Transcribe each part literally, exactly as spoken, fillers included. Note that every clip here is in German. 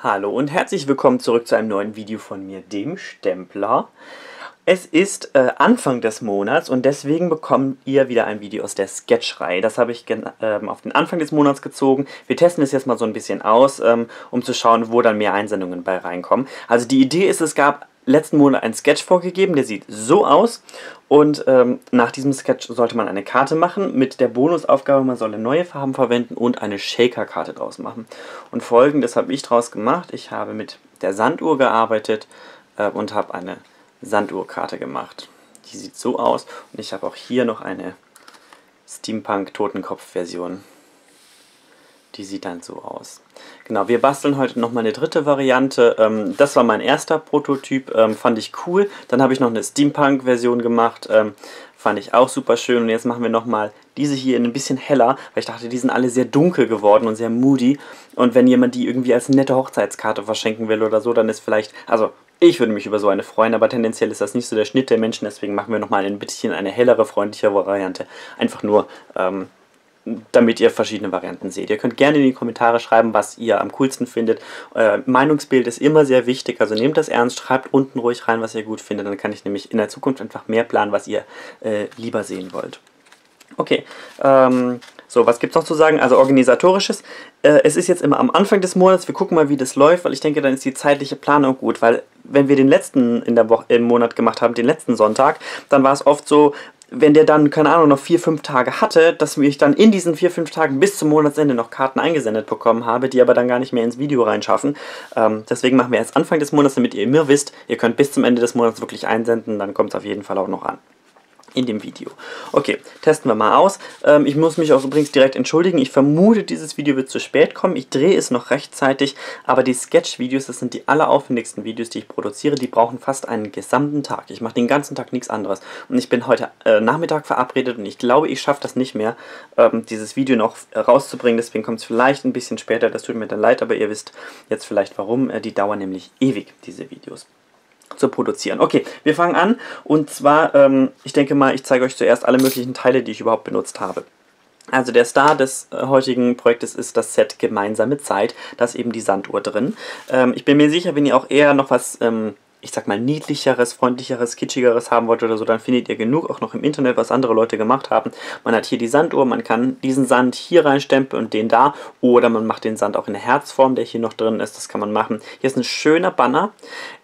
Hallo und herzlich willkommen zurück zu einem neuen Video von mir, dem Stempler. Es ist äh, Anfang des Monats und deswegen bekommt ihr wieder ein Video aus der Sketch-Reihe. Das habe ich ähm, auf den Anfang des Monats gezogen. Wir testen es jetzt mal so ein bisschen aus, ähm, um zu schauen, wo dann mehr Einsendungen bei reinkommen. Also die Idee ist, es gab letzten Monat einen Sketch vorgegeben, der sieht so aus. Und ähm, nach diesem Sketch sollte man eine Karte machen mit der Bonusaufgabe, man solle neue Farben verwenden und eine Shaker-Karte draus machen. Und Folgendes habe ich draus gemacht. Ich habe mit der Sanduhr gearbeitet äh, und habe eine Sanduhrkarte gemacht. Die sieht so aus und ich habe auch hier noch eine Steampunk-Totenkopf-Version. Die sieht dann so aus. Genau, wir basteln heute nochmal eine dritte Variante. Ähm, das war mein erster Prototyp, ähm, fand ich cool. Dann habe ich noch eine Steampunk-Version gemacht, ähm, fand ich auch super schön. Und jetzt machen wir nochmal diese hier in ein bisschen heller, weil ich dachte, die sind alle sehr dunkel geworden und sehr moody. Und wenn jemand die irgendwie als nette Hochzeitskarte verschenken will oder so, dann ist vielleicht, also ich würde mich über so eine freuen, aber tendenziell ist das nicht so der Schnitt der Menschen. Deswegen machen wir nochmal ein bisschen eine hellere, freundlichere Variante. Einfach nur, ähm, damit ihr verschiedene Varianten seht. Ihr könnt gerne in die Kommentare schreiben, was ihr am coolsten findet. Äh, Meinungsbild ist immer sehr wichtig, also nehmt das ernst, schreibt unten ruhig rein, was ihr gut findet, dann kann ich nämlich in der Zukunft einfach mehr planen, was ihr äh, lieber sehen wollt. Okay, ähm, so, was gibt's noch zu sagen? Also organisatorisches, äh, es ist jetzt immer am Anfang des Monats, wir gucken mal, wie das läuft, weil ich denke, dann ist die zeitliche Planung gut, weil wenn wir den letzten in der Woche, im Monat gemacht haben, den letzten Sonntag, dann war es oft so, wenn der dann, keine Ahnung, noch vier, fünf Tage hatte, dass ich dann in diesen vier, fünf Tagen bis zum Monatsende noch Karten eingesendet bekommen habe, die aber dann gar nicht mehr ins Video reinschaffen. Ähm, deswegen machen wir erst Anfang des Monats, damit ihr immer wisst, ihr könnt bis zum Ende des Monats wirklich einsenden, dann kommt es auf jeden Fall auch noch an. In dem Video. Okay, testen wir mal aus. Ähm, ich muss mich auch übrigens direkt entschuldigen. Ich vermute, dieses Video wird zu spät kommen. Ich drehe es noch rechtzeitig, aber die Sketch-Videos, das sind die alleraufwendigsten Videos, die ich produziere. Die brauchen fast einen gesamten Tag. Ich mache den ganzen Tag nichts anderes. Und ich bin heute äh, Nachmittag verabredet und ich glaube, ich schaffe das nicht mehr, ähm, dieses Video noch rauszubringen. Deswegen kommt es vielleicht ein bisschen später. Das tut mir dann leid, aber ihr wisst jetzt vielleicht warum. Äh, die dauern nämlich ewig, diese Videos zu produzieren. Okay, wir fangen an und zwar, ähm, ich denke mal, ich zeige euch zuerst alle möglichen Teile, die ich überhaupt benutzt habe. Also der Star des äh, heutigen Projektes ist das Set Gemeinsame Zeit, da ist eben die Sanduhr drin. Ähm, ich bin mir sicher, wenn ihr auch eher noch was, ähm, ich sag mal, niedlicheres, freundlicheres, kitschigeres haben wollt oder so, dann findet ihr genug auch noch im Internet, was andere Leute gemacht haben. Man hat hier die Sanduhr, man kann diesen Sand hier reinstempeln und den da, oder man macht den Sand auch in der Herzform, der hier noch drin ist, das kann man machen. Hier ist ein schöner Banner.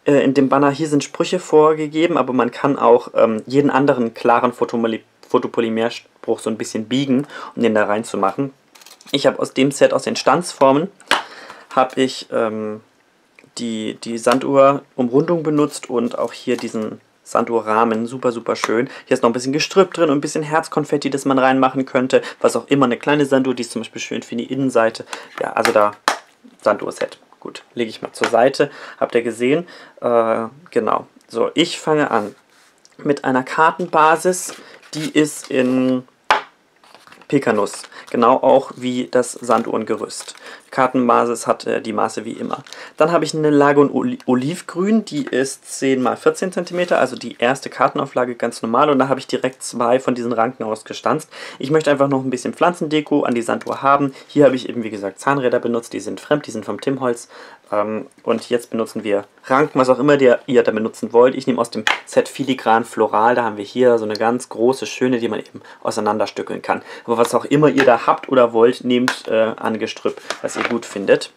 In dem Banner hier sind Sprüche vorgegeben, aber man kann auch ähm, jeden anderen klaren Fotopolymerspruch so ein bisschen biegen, um den da reinzumachen. Ich habe aus dem Set, aus den Stanzformen, habe ich ähm, die, die Sanduhr-Umrundung benutzt und auch hier diesen Sanduhrrahmen, super, super schön. Hier ist noch ein bisschen Gestrüpp drin und ein bisschen Herzkonfetti, das man reinmachen könnte, was auch immer eine kleine Sanduhr, die ist zum Beispiel schön für die Innenseite. Ja, also da Sanduhr-Set. Gut, lege ich mal zur Seite, habt ihr gesehen, äh, genau. So, ich fange an mit einer Kartenbasis, die ist in Pekanuss, genau auch wie das Sanduhrengerüst. Die Kartenbasis hat äh, die Maße wie immer. Dann habe ich eine Lage in Oli Olivgrün, die ist zehn mal vierzehn Zentimeter, also die erste Kartenauflage ganz normal und da habe ich direkt zwei von diesen Ranken ausgestanzt. Ich möchte einfach noch ein bisschen Pflanzendeko an die Sanduhr haben. Hier habe ich eben wie gesagt Zahnräder benutzt, die sind fremd, die sind vom Tim Holtz ähm, und jetzt benutzen wir Ranken, was auch immer der, ihr da benutzen wollt. Ich nehme aus dem Set Filigran Floral, da haben wir hier so eine ganz große, schöne, die man eben auseinanderstückeln kann. Aber was auch immer ihr da habt oder wollt, nehmt äh, an Gestrüpp, was ihr gut findet.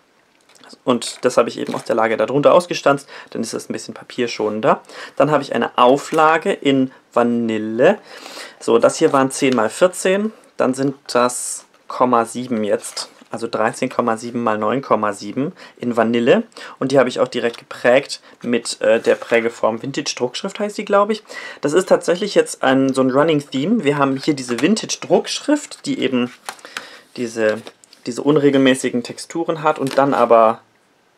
Und das habe ich eben aus der Lage darunter ausgestanzt, dann ist das ein bisschen papierschonender. Dann habe ich eine Auflage in Vanille. So, das hier waren zehn mal vierzehn, dann sind das Komma sieben jetzt, also dreizehn Komma sieben mal neun Komma sieben in Vanille. Und die habe ich auch direkt geprägt mit äh, der Prägeform Vintage-Druckschrift, heißt die, glaube ich. Das ist tatsächlich jetzt ein, so ein Running-Theme. Wir haben hier diese Vintage-Druckschrift, die eben diese... diese unregelmäßigen Texturen hat und dann aber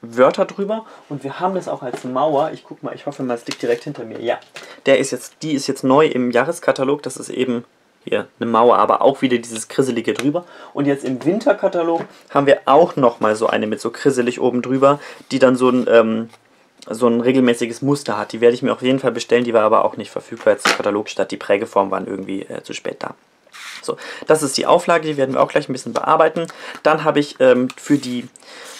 Wörter drüber. Und wir haben das auch als Mauer. Ich guck mal, ich hoffe mal, es liegt direkt hinter mir. Ja, der ist jetzt, die ist jetzt neu im Jahreskatalog. Das ist eben hier eine Mauer, aber auch wieder dieses Krisselige drüber. Und jetzt im Winterkatalog haben wir auch nochmal so eine mit so krisselig oben drüber, die dann so ein, ähm, so ein regelmäßiges Muster hat. Die werde ich mir auf jeden Fall bestellen. Die war aber auch nicht verfügbar jetzt im Katalog statt. Die Prägeformen waren irgendwie äh, zu spät da. So, das ist die Auflage, die werden wir auch gleich ein bisschen bearbeiten. Dann habe ich ähm, für die,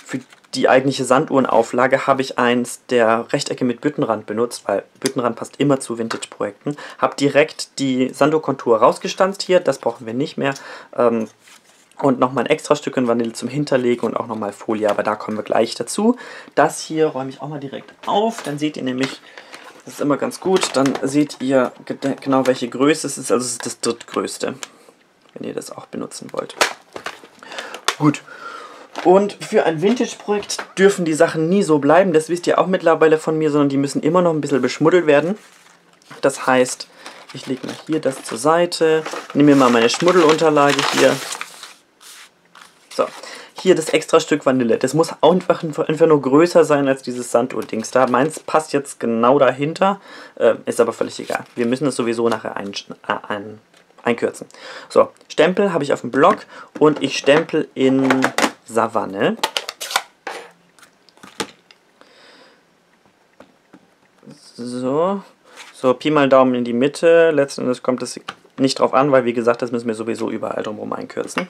für die eigentliche Sanduhrenauflage habe ich eins der Rechtecke mit Büttenrand benutzt, weil Büttenrand passt immer zu Vintage-Projekten. Habe direkt die Sanduhr-Kontur rausgestanzt hier, das brauchen wir nicht mehr. Ähm, und nochmal ein extra Stückchen Vanille zum Hinterlegen und auch nochmal Folie, aber da kommen wir gleich dazu. Das hier räume ich auch mal direkt auf, dann seht ihr nämlich, das ist immer ganz gut, dann seht ihr genau welche Größe es ist, also es ist das drittgrößte, wenn ihr das auch benutzen wollt. Gut. Und für ein Vintage-Projekt dürfen die Sachen nie so bleiben, das wisst ihr auch mittlerweile von mir, sondern die müssen immer noch ein bisschen beschmuddelt werden. Das heißt, ich lege mal hier das zur Seite, nehme mir mal meine Schmuddelunterlage hier. So, hier das extra Stück Vanille, das muss einfach, einfach nur größer sein als dieses Sanduhr-Dings da. Meins passt jetzt genau dahinter, äh, ist aber völlig egal. Wir müssen das sowieso nachher ein, ein, einkürzen. So, Stempel habe ich auf dem Block und ich stempel in Savanne. So. So, Pi mal Daumen in die Mitte. Letzten Endes kommt es nicht drauf an, weil wie gesagt, das müssen wir sowieso überall drumherum einkürzen.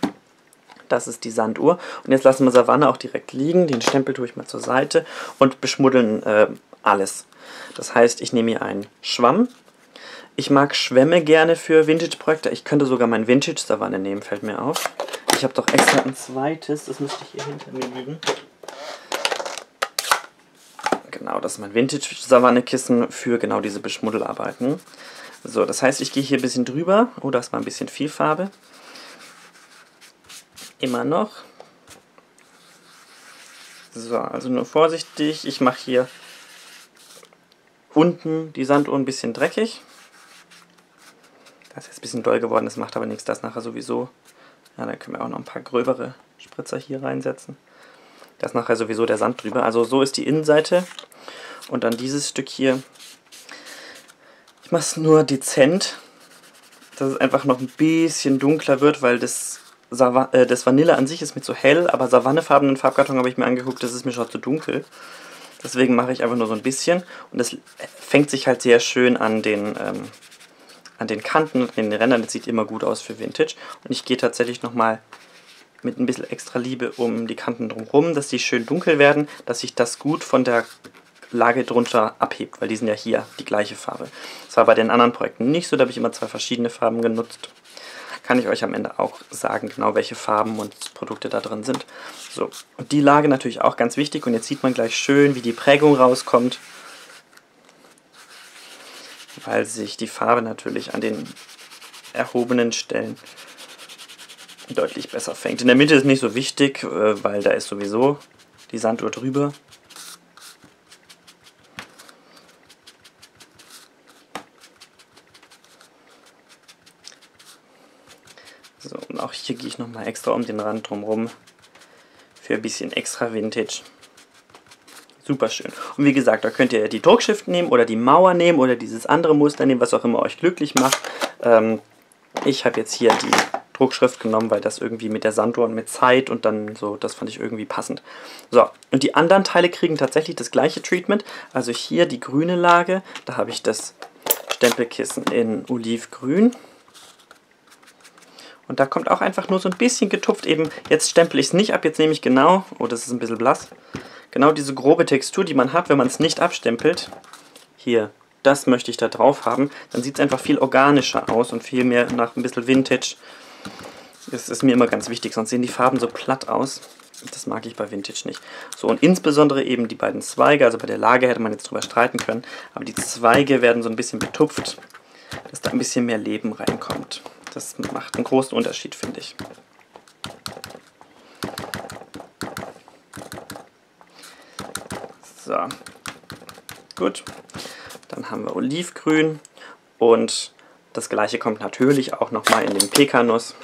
Das ist die Sanduhr. Und jetzt lassen wir Savanne auch direkt liegen. Den Stempel tue ich mal zur Seite und beschmuddeln äh, alles. Das heißt, ich nehme hier einen Schwamm. Ich mag Schwämme gerne für Vintage-Projekte. Ich könnte sogar mein Vintage-Savanne nehmen, fällt mir auf. Ich habe doch extra ein zweites, das müsste ich hier hinter mir liegen. Genau, das ist mein Vintage-Savanne-Kissen für genau diese Beschmuddelarbeiten. So, das heißt, ich gehe hier ein bisschen drüber. Oh, da ist mal ein bisschen viel Farbe. Immer noch. So, also nur vorsichtig. Ich mache hier unten die Sanduhr ein bisschen dreckig. Das ist jetzt ein bisschen doll geworden, das macht aber nichts, das nachher sowieso. Ja, da können wir auch noch ein paar gröbere Spritzer hier reinsetzen. Da ist nachher sowieso der Sand drüber. Also so ist die Innenseite. Und dann dieses Stück hier. Ich mache es nur dezent, dass es einfach noch ein bisschen dunkler wird, weil das, äh, das Vanille an sich ist mir zu hell, aber savannefarbenen Farbkarton habe ich mir angeguckt, das ist mir schon zu dunkel. Deswegen mache ich einfach nur so ein bisschen. Und das fängt sich halt sehr schön an den... Ähm, an den Kanten und in den Rändern, das sieht immer gut aus für Vintage. Und ich gehe tatsächlich nochmal mit ein bisschen extra Liebe um die Kanten drumherum, dass die schön dunkel werden, dass sich das gut von der Lage drunter abhebt, weil die sind ja hier die gleiche Farbe. Das war bei den anderen Projekten nicht so, da habe ich immer zwei verschiedene Farben genutzt. Kann ich euch am Ende auch sagen, genau welche Farben und Produkte da drin sind. So, und die Lage natürlich auch ganz wichtig und jetzt sieht man gleich schön, wie die Prägung rauskommt, weil sich die Farbe natürlich an den erhobenen Stellen deutlich besser fängt. In der Mitte ist nicht so wichtig, weil da ist sowieso die Sanduhr drüber. So, und auch hier gehe ich nochmal extra um den Rand drumherum für ein bisschen extra Vintage. Super schön. Und wie gesagt, da könnt ihr die Druckschrift nehmen oder die Mauer nehmen oder dieses andere Muster nehmen, was auch immer euch glücklich macht. Ähm, ich habe jetzt hier die Druckschrift genommen, weil das irgendwie mit der Sanduhr und mit Zeit und dann so, das fand ich irgendwie passend. So, und die anderen Teile kriegen tatsächlich das gleiche Treatment. Also hier die grüne Lage, da habe ich das Stempelkissen in Olivgrün. Und da kommt auch einfach nur so ein bisschen getupft eben, jetzt stempel ich es nicht ab, jetzt nehme ich genau, oh, das ist ein bisschen blass. Genau diese grobe Textur, die man hat, wenn man es nicht abstempelt, hier, das möchte ich da drauf haben, dann sieht es einfach viel organischer aus und viel mehr nach ein bisschen Vintage. Das ist mir immer ganz wichtig, sonst sehen die Farben so platt aus. Das mag ich bei Vintage nicht. So, und insbesondere eben die beiden Zweige, also bei der Lage hätte man jetzt drüber streiten können, aber die Zweige werden so ein bisschen betupft, dass da ein bisschen mehr Leben reinkommt. Das macht einen großen Unterschied, finde ich. So, gut, dann haben wir Olivgrün und das gleiche kommt natürlich auch nochmal in den Pekanuss.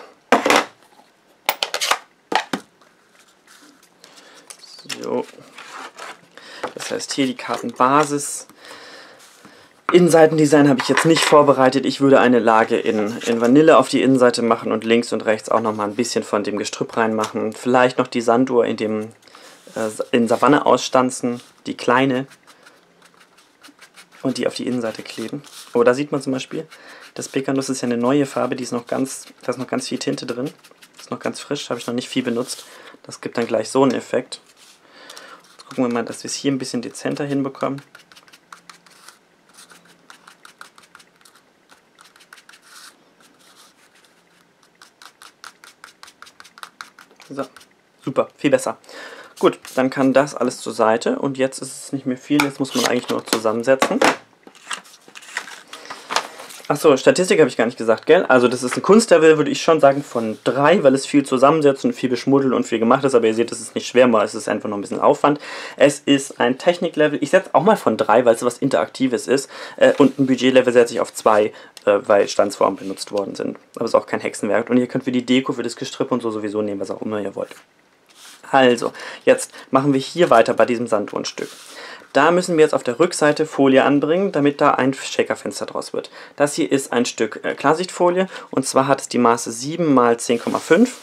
So, das heißt hier die Kartenbasis. Innenseitendesign habe ich jetzt nicht vorbereitet. Ich würde eine Lage in, in Vanille auf die Innenseite machen und links und rechts auch nochmal ein bisschen von dem Gestrüpp reinmachen. Vielleicht noch die Sanduhr in dem... in Savanne ausstanzen, die kleine und die auf die Innenseite kleben. Oh, da sieht man zum Beispiel, das Pekannuss ist ja eine neue Farbe, die ist noch ganz, da ist noch ganz viel Tinte drin, ist noch ganz frisch, habe ich noch nicht viel benutzt. Das gibt dann gleich so einen Effekt. Gucken wir mal, dass wir es hier ein bisschen dezenter hinbekommen. So, super, viel besser. Gut, dann kann das alles zur Seite und jetzt ist es nicht mehr viel, jetzt muss man eigentlich nur noch zusammensetzen. Achso, Statistik habe ich gar nicht gesagt, gell? Also das ist ein Kunstlevel, würde ich schon sagen, von drei, weil es viel zusammensetzt und viel geschmuddelt und viel gemacht ist. Aber ihr seht, es ist nicht schwer, mal es ist einfach noch ein bisschen Aufwand. Es ist ein Techniklevel. Ich setze auch mal von drei, weil es was Interaktives ist. Und ein Budgetlevel setze ich auf zwei, weil Standsformen benutzt worden sind. Aber es ist auch kein Hexenwerk. Und ihr könnt für die Deko, für das Gestripp und so sowieso nehmen, was auch immer ihr wollt. Also, jetzt machen wir hier weiter bei diesem Sanduhrenstück. Da müssen wir jetzt auf der Rückseite Folie anbringen, damit da ein Shakerfenster draus wird. Das hier ist ein Stück äh, Klarsichtfolie und zwar hat es die Maße sieben mal zehn Komma fünf.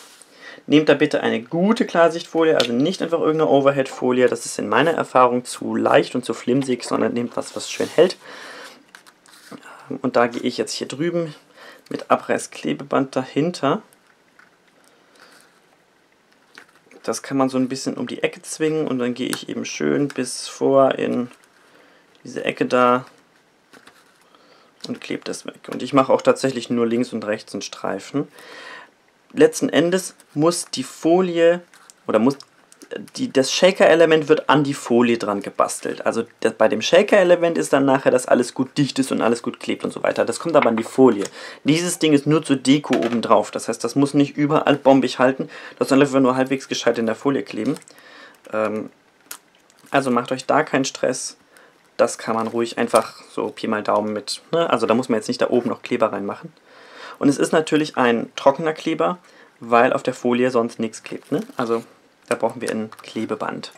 Nehmt da bitte eine gute Klarsichtfolie, also nicht einfach irgendeine Overhead-Folie. Das ist in meiner Erfahrung zu leicht und zu flimsig, sondern nehmt was, was schön hält. Und da gehe ich jetzt hier drüben mit Abreißklebeband dahinter. Das kann man so ein bisschen um die Ecke zwingen und dann gehe ich eben schön bis vor in diese Ecke da und klebe das weg. Und ich mache auch tatsächlich nur links und rechts einen Streifen. Letzten Endes muss die Folie oder muss die, das Shaker-Element wird an die Folie dran gebastelt. Also das, bei dem Shaker-Element ist dann nachher, dass alles gut dicht ist und alles gut klebt und so weiter. Das kommt aber an die Folie. Dieses Ding ist nur zur Deko obendrauf. Das heißt, das muss nicht überall bombig halten. Das soll einfach nur halbwegs gescheit in der Folie kleben. Ähm, also macht euch da keinen Stress. Das kann man ruhig einfach so Pi mal Daumen mit. Ne? Also da muss man jetzt nicht da oben noch Kleber reinmachen. Und es ist natürlich ein trockener Kleber, weil auf der Folie sonst nichts klebt. Ne? Also da brauchen wir ein Klebeband.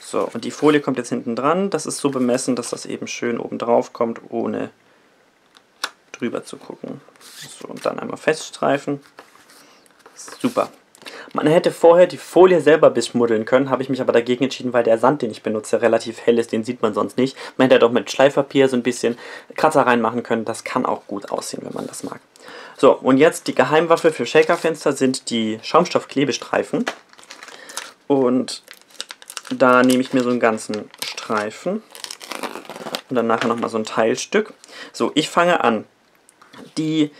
So, und die Folie kommt jetzt hinten dran. Das ist so bemessen, dass das eben schön oben drauf kommt, ohne drüber zu gucken. So, und dann einmal feststreifen. Super. Man hätte vorher die Folie selber beschmuddeln können, habe ich mich aber dagegen entschieden, weil der Sand, den ich benutze, relativ hell ist, den sieht man sonst nicht. Man hätte doch mit Schleifpapier so ein bisschen Kratzer reinmachen können, das kann auch gut aussehen, wenn man das mag. So, und jetzt die Geheimwaffe für Shakerfenster sind die Schaumstoffklebestreifen. Und da nehme ich mir so einen ganzen Streifen und dann nachher nochmal so ein Teilstück. So, ich fange an. Die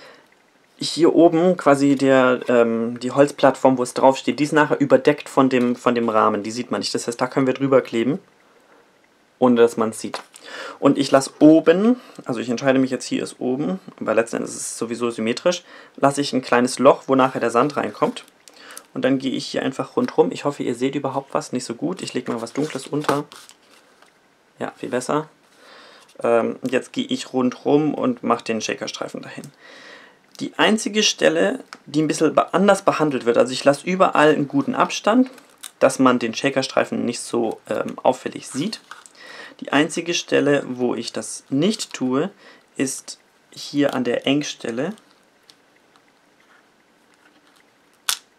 hier oben, quasi der, ähm, die Holzplattform, wo es drauf steht, die ist nachher überdeckt von dem, von dem Rahmen. Die sieht man nicht. Das heißt, da können wir drüber kleben, ohne dass man es sieht. Und ich lasse oben, also ich entscheide mich jetzt, hier ist oben, aber letzten Endes ist es sowieso symmetrisch, lasse ich ein kleines Loch, wo nachher der Sand reinkommt. Und dann gehe ich hier einfach rundrum. Ich hoffe, ihr seht überhaupt was. Nicht so gut. Ich lege mal was Dunkles unter. Ja, viel besser. Ähm, jetzt gehe ich rundrum und mache den Shakerstreifen dahin. Die einzige Stelle, die ein bisschen anders behandelt wird, also ich lasse überall einen guten Abstand, dass man den Shakerstreifen nicht so ähm, auffällig sieht. Die einzige Stelle, wo ich das nicht tue, ist hier an der Engstelle.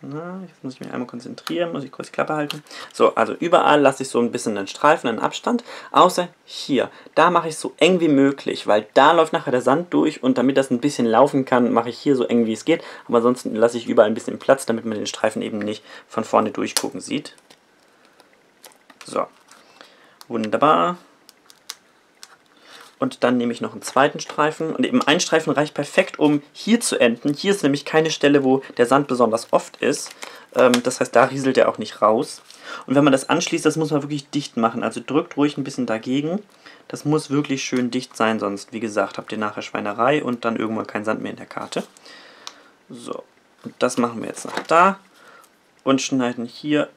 Na, jetzt muss ich mich einmal konzentrieren, muss ich kurz die Klappe halten. So, also überall lasse ich so ein bisschen einen Streifen, einen Abstand, außer hier. Da mache ich es so eng wie möglich, weil da läuft nachher der Sand durch und damit das ein bisschen laufen kann, mache ich hier so eng wie es geht. Aber ansonsten lasse ich überall ein bisschen Platz, damit man den Streifen eben nicht von vorne durchgucken sieht. So, wunderbar. Und dann nehme ich noch einen zweiten Streifen. Und eben ein Streifen reicht perfekt, um hier zu enden. Hier ist nämlich keine Stelle, wo der Sand besonders oft ist. Das heißt, da rieselt er auch nicht raus. Und wenn man das anschließt, das muss man wirklich dicht machen. Also drückt ruhig ein bisschen dagegen. Das muss wirklich schön dicht sein, sonst, wie gesagt, habt ihr nachher Schweinerei und dann irgendwann kein Sand mehr in der Karte. So, und das machen wir jetzt nach da. Und schneiden hier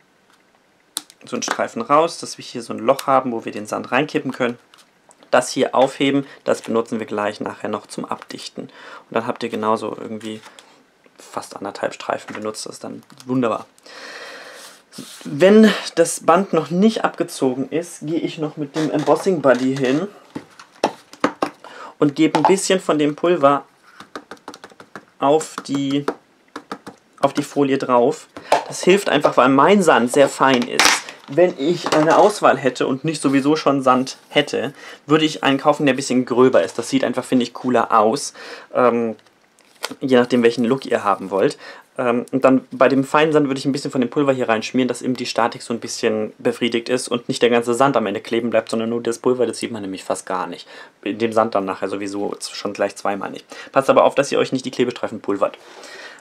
so einen Streifen raus, dass wir hier so ein Loch haben, wo wir den Sand reinkippen können. Das hier aufheben, das benutzen wir gleich nachher noch zum Abdichten. Und dann habt ihr genauso irgendwie fast anderthalb Streifen benutzt, das ist dann wunderbar. Wenn das Band noch nicht abgezogen ist, gehe ich noch mit dem Embossing Buddy hin und gebe ein bisschen von dem Pulver auf die, auf die Folie drauf. Das hilft einfach, weil mein Sand sehr fein ist. Wenn ich eine Auswahl hätte und nicht sowieso schon Sand hätte, würde ich einen kaufen, der ein bisschen gröber ist. Das sieht einfach, finde ich, cooler aus, ähm, je nachdem, welchen Look ihr haben wollt. Ähm, und dann bei dem feinen Sand würde ich ein bisschen von dem Pulver hier reinschmieren, dass eben die Statik so ein bisschen befriedigt ist und nicht der ganze Sand am Ende kleben bleibt, sondern nur das Pulver, das sieht man nämlich fast gar nicht. In dem Sand dann nachher sowieso schon gleich zweimal nicht. Passt aber auf, dass ihr euch nicht die Klebestreifen pulvert.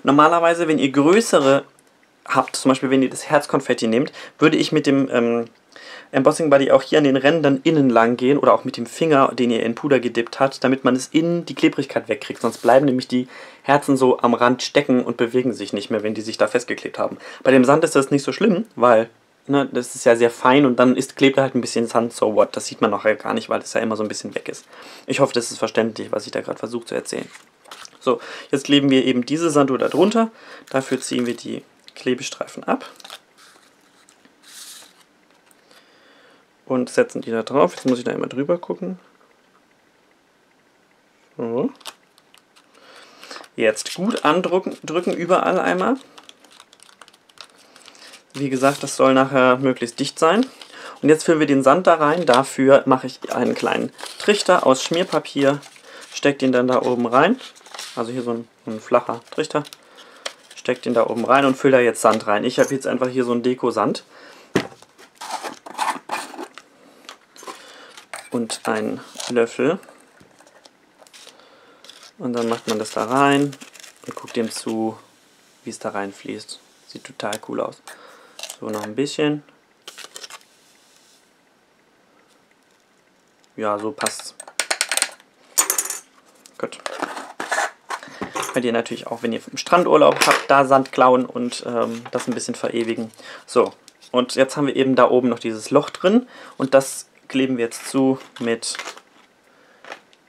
Normalerweise, wenn ihr größere habt, zum Beispiel wenn ihr das Herzkonfetti nehmt, würde ich mit dem ähm, Embossing Buddy auch hier an den Rändern innen lang gehen oder auch mit dem Finger, den ihr in Puder gedippt habt, damit man es innen die Klebrigkeit wegkriegt. Sonst bleiben nämlich die Herzen so am Rand stecken und bewegen sich nicht mehr, wenn die sich da festgeklebt haben. Bei dem Sand ist das nicht so schlimm, weil ne, das ist ja sehr fein und dann ist, klebt halt ein bisschen Sand, so what. Das sieht man nachher gar nicht, weil es ja immer so ein bisschen weg ist. Ich hoffe, das ist verständlich, was ich da gerade versuche zu erzählen. So, jetzt kleben wir eben diese Sanduhr da drunter. Dafür ziehen wir die Klebestreifen ab und setzen die da drauf. Jetzt muss ich da immer drüber gucken. So. Jetzt gut andrücken, drücken überall einmal. Wie gesagt, das soll nachher möglichst dicht sein. Und jetzt füllen wir den Sand da rein. Dafür mache ich einen kleinen Trichter aus Schmierpapier, stecke den dann da oben rein. Also hier so ein, ein flacher Trichter. Steck den da oben rein und fülle da jetzt Sand rein. Ich habe jetzt einfach hier so einen Deko-Sand und einen Löffel. Und dann macht man das da rein und guckt dem zu, wie es da reinfließt. Sieht total cool aus. So, noch ein bisschen. Ja, so passt's. Gut. Könnt ihr natürlich auch, wenn ihr vom Strandurlaub habt, da Sand klauen und ähm, das ein bisschen verewigen. So, und jetzt haben wir eben da oben noch dieses Loch drin und das kleben wir jetzt zu mit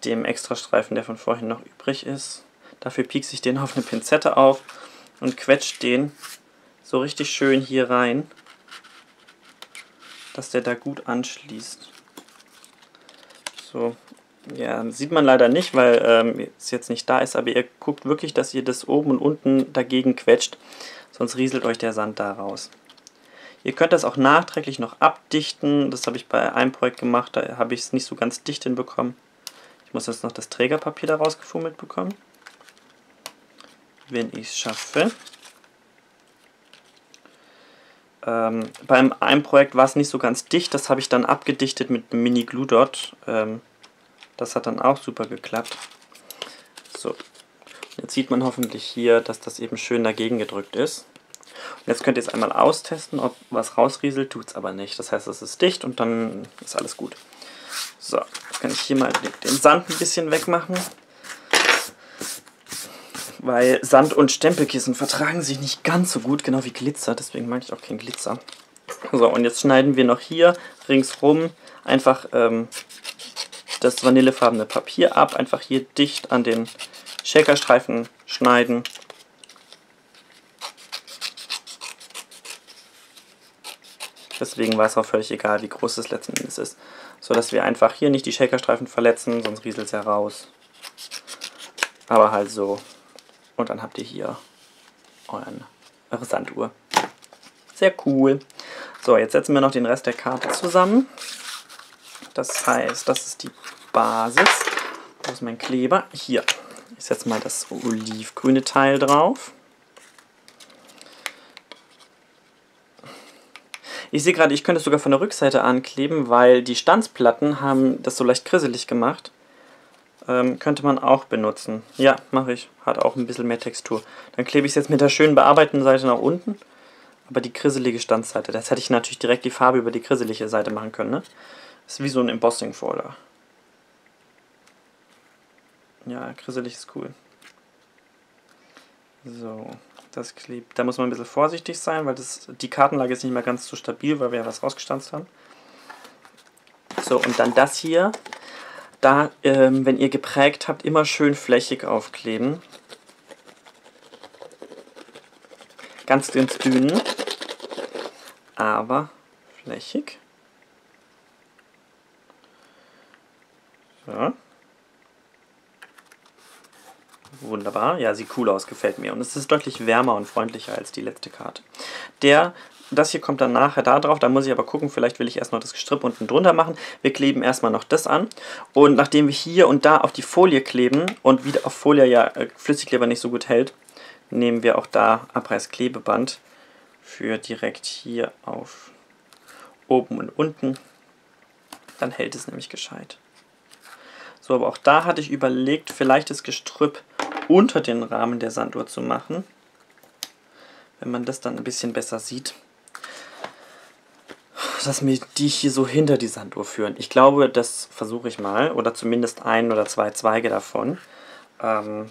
dem Extrastreifen, der von vorhin noch übrig ist. Dafür piekse ich den auf eine Pinzette auf und quetsche den so richtig schön hier rein, dass der da gut anschließt. So. Ja, sieht man leider nicht, weil ähm, es jetzt nicht da ist, aber ihr guckt wirklich, dass ihr das oben und unten dagegen quetscht, sonst rieselt euch der Sand da raus. Ihr könnt das auch nachträglich noch abdichten, das habe ich bei einem Projekt gemacht, da habe ich es nicht so ganz dicht hinbekommen. Ich muss jetzt noch das Trägerpapier da rausgefummelt bekommen, wenn ich es schaffe. Ähm, bei einem Projekt war es nicht so ganz dicht, das habe ich dann abgedichtet mit einem Mini-Glue-Dot. Ähm, Das hat dann auch super geklappt. So, jetzt sieht man hoffentlich hier, dass das eben schön dagegen gedrückt ist. Und jetzt könnt ihr es einmal austesten, ob was rausrieselt, tut es aber nicht. Das heißt, es ist dicht und dann ist alles gut. So, jetzt kann ich hier mal den Sand ein bisschen wegmachen. Weil Sand und Stempelkissen vertragen sich nicht ganz so gut, genau wie Glitzer. Deswegen mag ich auch keinen Glitzer. So, und jetzt schneiden wir noch hier ringsrum einfach Ähm, das vanillefarbene Papier ab, einfach hier dicht an den Shakerstreifen schneiden. Deswegen war es auch völlig egal, wie groß das letzten Endes ist. So dass wir einfach hier nicht die Shakerstreifen verletzen, sonst rieselt es ja raus. Aber halt so. Und dann habt ihr hier euren, eure Sanduhr. Sehr cool. So, jetzt setzen wir noch den Rest der Karte zusammen. Das heißt, das ist die Basis. Wo ist mein Kleber? Hier. Ich setze mal das olivgrüne Teil drauf. Ich sehe gerade, ich könnte es sogar von der Rückseite ankleben, weil die Stanzplatten haben das so leicht krisselig gemacht. Ähm, könnte man auch benutzen. Ja, mache ich. Hat auch ein bisschen mehr Textur. Dann klebe ich es jetzt mit der schönen bearbeitenden Seite nach unten. Aber die krisselige Stanzseite, das hätte ich natürlich direkt die Farbe über die krisselige Seite machen können, ne? Ist wie so ein Embossing-Folder. Ja, krisselig ist cool. So, das klebt. Da muss man ein bisschen vorsichtig sein, weil das, die Kartenlage ist nicht mehr ganz so stabil, weil wir ja was rausgestanzt haben. So, und dann das hier. Da, ähm, wenn ihr geprägt habt, immer schön flächig aufkleben. Ganz, ganz dünn. Aber flächig. Ja. Wunderbar. Ja, sieht cool aus, gefällt mir. Und es ist deutlich wärmer und freundlicher als die letzte Karte. Der, das hier kommt dann nachher da drauf. Da muss ich aber gucken, vielleicht will ich erst noch das Gestripp unten drunter machen. Wir kleben erstmal noch das an. Und nachdem wir hier und da auf die Folie kleben und wieder auf Folie ja Flüssigkleber nicht so gut hält, nehmen wir auch da Abreißklebeband für direkt hier auf oben und unten. Dann hält es nämlich gescheit. So, aber auch da hatte ich überlegt, vielleicht das Gestrüpp unter den Rahmen der Sanduhr zu machen. Wenn man das dann ein bisschen besser sieht. Dass mir die hier so hinter die Sanduhr führen. Ich glaube, das versuche ich mal. Oder zumindest ein oder zwei Zweige davon. Ähm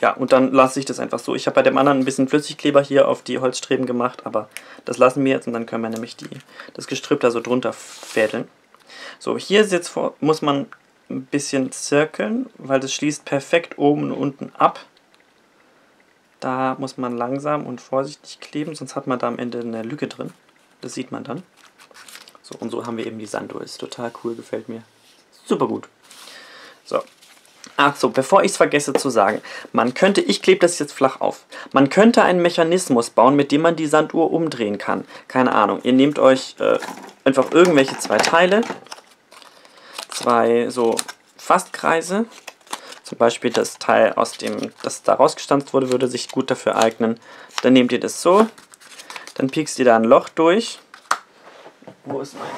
ja, und dann lasse ich das einfach so. Ich habe bei dem anderen ein bisschen Flüssigkleber hier auf die Holzstreben gemacht. Aber das lassen wir jetzt und dann können wir nämlich die, das Gestrüpp da so drunter fädeln. So, hier ist jetzt vor, muss man ein bisschen zirkeln, weil das schließt perfekt oben und unten ab. Da muss man langsam und vorsichtig kleben, sonst hat man da am Ende eine Lücke drin. Das sieht man dann. So, und so haben wir eben die Sanduhr. Ist total cool, gefällt mir. Super gut. So. Ach so, bevor ich es vergesse zu sagen, man könnte, ich klebe das jetzt flach auf, man könnte einen Mechanismus bauen, mit dem man die Sanduhr umdrehen kann. Keine Ahnung, ihr nehmt euch äh, einfach irgendwelche zwei Teile, zwei so Fastkreise, zum Beispiel das Teil, aus dem, das da rausgestanzt wurde, würde sich gut dafür eignen. Dann nehmt ihr das so, dann piekst ihr da ein Loch durch. Wo ist mein?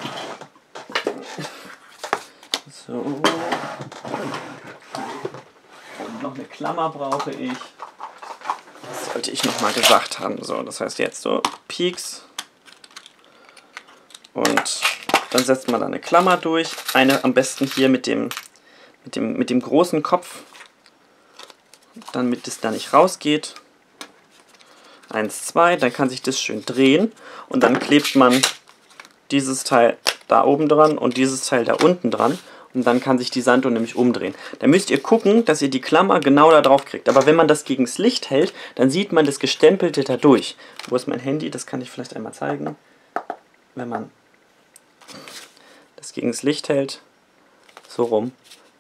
So. Noch eine Klammer brauche ich. Das sollte ich nochmal gesagt haben. So, das heißt jetzt so, Peaks. Und dann setzt man da eine Klammer durch. Eine am besten hier mit dem, mit dem, mit dem großen Kopf. Damit es da nicht rausgeht. Eins, zwei. Dann kann sich das schön drehen. Und dann klebt man dieses Teil da oben dran und dieses Teil da unten dran. Und dann kann sich die Sanduhr nämlich umdrehen. Da müsst ihr gucken, dass ihr die Klammer genau da drauf kriegt. Aber wenn man das gegens Licht hält, dann sieht man das Gestempelte da durch. Wo ist mein Handy? Das kann ich vielleicht einmal zeigen. Wenn man das gegens Licht hält, so rum,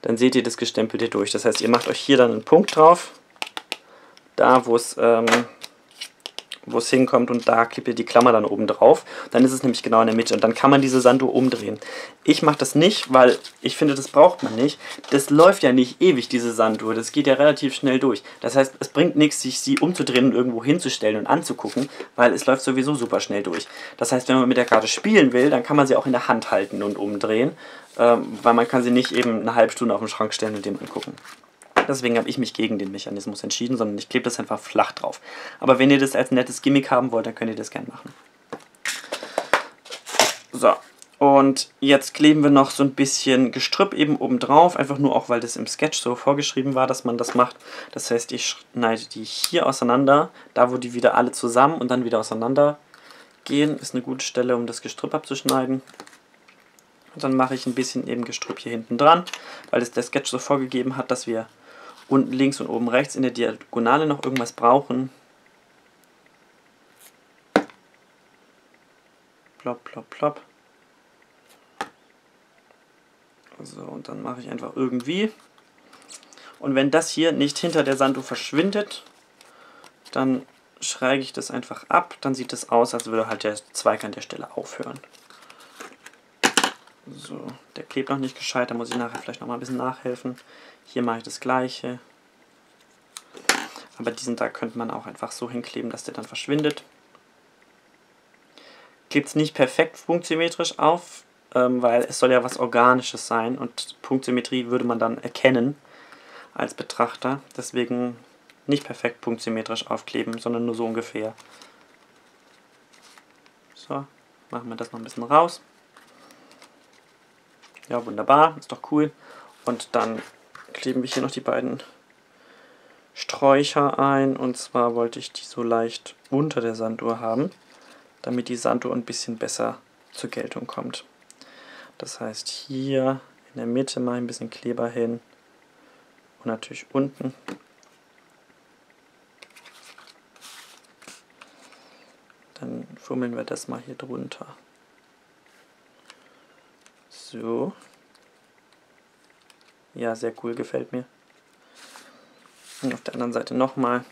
dann seht ihr das Gestempelte durch. Das heißt, ihr macht euch hier dann einen Punkt drauf, da wo es ähm, wo es hinkommt, und da klebt ihr die Klammer dann oben drauf. Dann ist es nämlich genau in der Mitte und dann kann man diese Sanduhr umdrehen. Ich mache das nicht, weil ich finde, das braucht man nicht. Das läuft ja nicht ewig, diese Sanduhr. Das geht ja relativ schnell durch. Das heißt, es bringt nichts, sich sie umzudrehen und irgendwo hinzustellen und anzugucken, weil es läuft sowieso super schnell durch. Das heißt, wenn man mit der Karte spielen will, dann kann man sie auch in der Hand halten und umdrehen, ähm, weil man kann sie nicht eben eine halbe Stunde auf den Schrank stellen und dem angucken. Deswegen habe ich mich gegen den Mechanismus entschieden, sondern ich klebe das einfach flach drauf. Aber wenn ihr das als nettes Gimmick haben wollt, dann könnt ihr das gerne machen. So, und jetzt kleben wir noch so ein bisschen Gestrüpp eben oben drauf. Einfach nur auch, weil das im Sketch so vorgeschrieben war, dass man das macht. Das heißt, ich schneide die hier auseinander, da wo die wieder alle zusammen und dann wieder auseinander gehen. Ist eine gute Stelle, um das Gestrüpp abzuschneiden. Und dann mache ich ein bisschen eben Gestrüpp hier hinten dran, weil es der Sketch so vorgegeben hat, dass wir unten links und oben rechts in der Diagonale noch irgendwas brauchen. Plop, plop, plop. So, und dann mache ich einfach irgendwie. Und wenn das hier nicht hinter der Sanduhr verschwindet, dann schräge ich das einfach ab. Dann sieht es aus, als würde halt der Zweig an der Stelle aufhören. So, der klebt noch nicht gescheit, da muss ich nachher vielleicht noch mal ein bisschen nachhelfen. Hier mache ich das gleiche. Aber diesen da könnte man auch einfach so hinkleben, dass der dann verschwindet. Klebt es nicht perfekt punktsymmetrisch auf, ähm, weil es soll ja was Organisches sein und Punktsymmetrie würde man dann erkennen als Betrachter. Deswegen nicht perfekt punktsymmetrisch aufkleben, sondern nur so ungefähr. So, machen wir das noch ein bisschen raus. Ja, wunderbar, ist doch cool. Und dann kleben wir hier noch die beiden Sträucher ein. Und zwar wollte ich die so leicht unter der Sanduhr haben, damit die Sanduhr ein bisschen besser zur Geltung kommt. Das heißt, hier in der Mitte mache ich ein bisschen Kleber hin und natürlich unten. Dann fummeln wir das mal hier drunter. So. Ja, sehr cool, gefällt mir. Und auf der anderen Seite nochmal.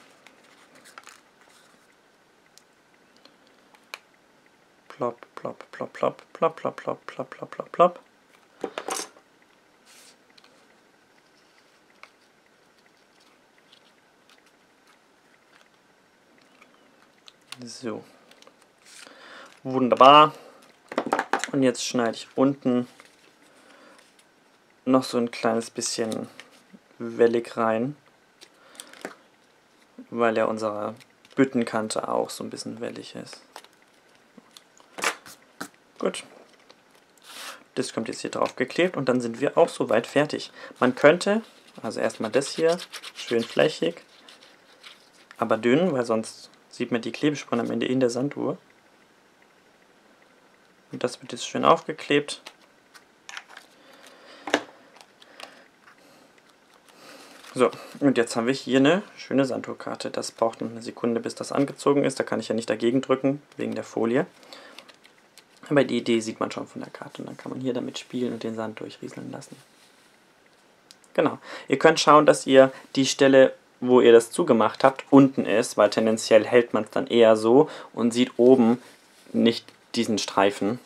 Plop, plop, plop, plop, plop, plop, plop, plop, plop, plop, plop. So. Wunderbar. Und jetzt schneide ich unten noch so ein kleines bisschen wellig rein, weil ja unsere Büttenkante auch so ein bisschen wellig ist. Gut. Das kommt jetzt hier drauf geklebt und dann sind wir auch soweit fertig. Man könnte, also erstmal das hier, schön flächig, aber dünn, weil sonst sieht man die Klebespuren am Ende in der Sanduhr. Und das wird jetzt schön aufgeklebt. So, und jetzt haben wir hier eine schöne Sanduhrkarte. Das braucht noch eine Sekunde, bis das angezogen ist. Da kann ich ja nicht dagegen drücken, wegen der Folie. Aber die Idee sieht man schon von der Karte. Und dann kann man hier damit spielen und den Sand durchrieseln lassen. Genau. Ihr könnt schauen, dass ihr die Stelle, wo ihr das zugemacht habt, unten ist, weil tendenziell hält man es dann eher so und sieht oben nicht diesen Streifen.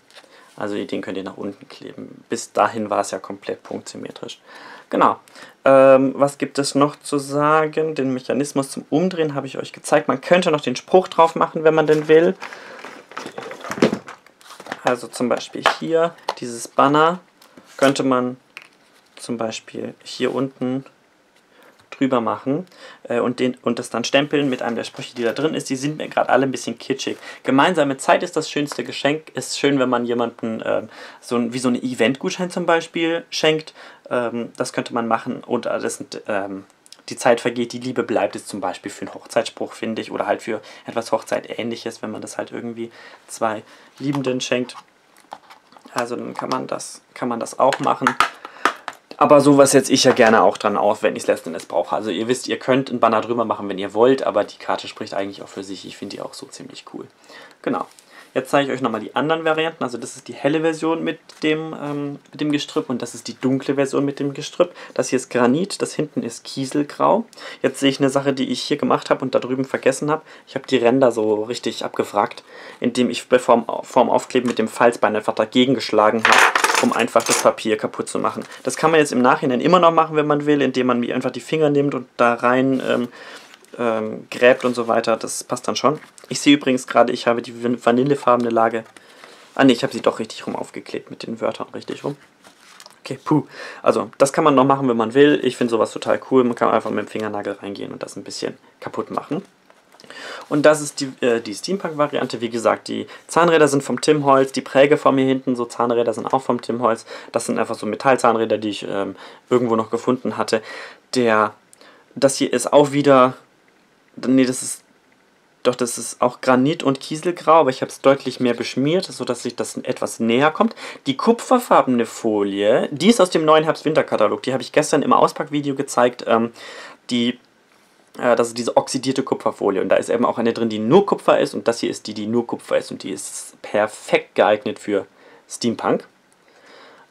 Also den könnt ihr nach unten kleben. Bis dahin war es ja komplett punktsymmetrisch. Genau. Ähm, was gibt es noch zu sagen? Den Mechanismus zum Umdrehen habe ich euch gezeigt. Man könnte noch den Spruch drauf machen, wenn man denn will. Also zum Beispiel hier, dieses Banner, könnte man zum Beispiel hier unten drüber machen äh, und, den, und das dann stempeln mit einem der Sprüche, die da drin ist. Die sind mir gerade alle ein bisschen kitschig. Gemeinsame Zeit ist das schönste Geschenk. Ist schön, wenn man jemanden äh, so ein, wie so einen Eventgutschein zum Beispiel schenkt. Ähm, das könnte man machen. Und äh, das sind, ähm, die Zeit vergeht, die Liebe bleibt, ist zum Beispiel für einen Hochzeitsspruch, finde ich, oder halt für etwas Hochzeitähnliches, wenn man das halt irgendwie zwei Liebenden schenkt. Also dann kann man das, kann man das auch machen. Aber sowas setze ich ja gerne auch dran auf, wenn ich es letzten Endes brauche. Also ihr wisst, ihr könnt einen Banner drüber machen, wenn ihr wollt, aber die Karte spricht eigentlich auch für sich. Ich finde die auch so ziemlich cool. Genau. Jetzt zeige ich euch nochmal die anderen Varianten. Also das ist die helle Version mit dem, ähm, mit dem Gestrüpp und das ist die dunkle Version mit dem Gestrüpp. Das hier ist Granit, das hinten ist Kieselgrau. Jetzt sehe ich eine Sache, die ich hier gemacht habe und da drüben vergessen habe. Ich habe die Ränder so richtig abgefragt, indem ich bei Form, Form aufkleben mit dem Falzbein einfach dagegen geschlagen habe, um einfach das Papier kaputt zu machen. Das kann man jetzt im Nachhinein immer noch machen, wenn man will, indem man mir einfach die Finger nimmt und da rein... Ähm, Ähm, gräbt und so weiter, das passt dann schon. Ich sehe übrigens gerade, ich habe die vanillefarbene Lage. Ah ne, ich habe sie doch richtig rum aufgeklebt mit den Wörtern richtig rum. Okay, puh. Also, das kann man noch machen, wenn man will. Ich finde sowas total cool. Man kann einfach mit dem Fingernagel reingehen und das ein bisschen kaputt machen. Und das ist die, äh, die Steampunk-Variante. Wie gesagt, die Zahnräder sind vom Tim Holtz, die Prägeform hier hinten, so Zahnräder sind auch vom Tim Holtz. Das sind einfach so Metallzahnräder, die ich ähm, irgendwo noch gefunden hatte. Der, das hier ist auch wieder... Nee, das ist doch, das ist auch Granit und Kieselgrau, aber ich habe es deutlich mehr beschmiert, sodass sich das etwas näher kommt. Die kupferfarbene Folie, die ist aus dem neuen Herbst-Winter-Katalog. Die habe ich gestern im Auspackvideo gezeigt, ähm, die, äh, das ist diese oxidierte Kupferfolie. Und da ist eben auch eine drin, die nur Kupfer ist. Und das hier ist die, die nur Kupfer ist. Und die ist perfekt geeignet für Steampunk.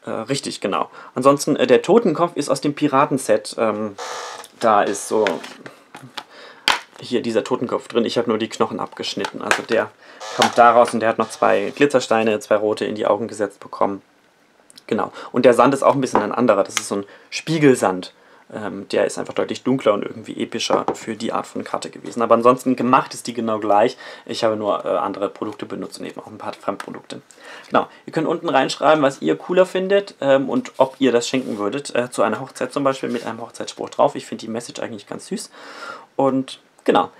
Äh, richtig, genau. Ansonsten, äh, der Totenkopf ist aus dem Piratenset. Ähm, da ist so... Hier dieser Totenkopf drin. Ich habe nur die Knochen abgeschnitten. Also der kommt daraus und der hat noch zwei Glitzersteine, zwei rote in die Augen gesetzt bekommen. Genau. Und der Sand ist auch ein bisschen ein anderer. Das ist so ein Spiegelsand. Ähm, der ist einfach deutlich dunkler und irgendwie epischer für die Art von Karte gewesen. Aber ansonsten gemacht ist die genau gleich. Ich habe nur äh, andere Produkte benutzt und eben auch ein paar Fremdprodukte. Genau. Ihr könnt unten reinschreiben, was ihr cooler findet ähm, und ob ihr das schenken würdet. Äh, zu einer Hochzeit zum Beispiel mit einem Hochzeitsspruch drauf. Ich finde die Message eigentlich ganz süß. Und... Genau,